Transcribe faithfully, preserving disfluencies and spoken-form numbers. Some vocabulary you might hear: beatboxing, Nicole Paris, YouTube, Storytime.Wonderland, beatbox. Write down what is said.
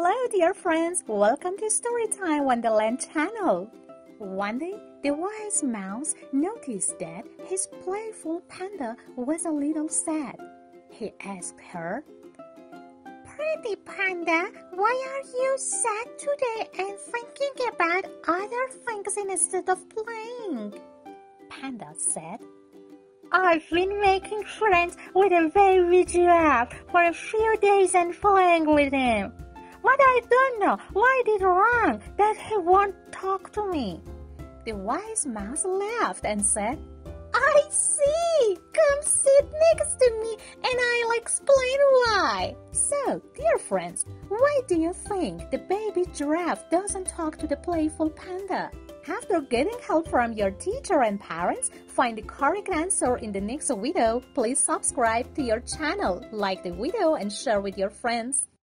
Hello dear friends, welcome to Storytime Wonderland channel. One day, the wise mouse noticed that his playful panda was a little sad. He asked her, "Pretty panda, why are you sad today and thinking about other things instead of playing?" Panda said, "I've been making friends with a baby giraffe for a few days and playing with him. But I don't know why I did wrong that he won't talk to me." The wise mouse laughed and said, "I see! Come sit next to me and I'll explain why." So, dear friends, why do you think the baby giraffe doesn't talk to the playful panda? After getting help from your teacher and parents, find the correct answer in the next video. Please subscribe to your channel, like the video, and share with your friends.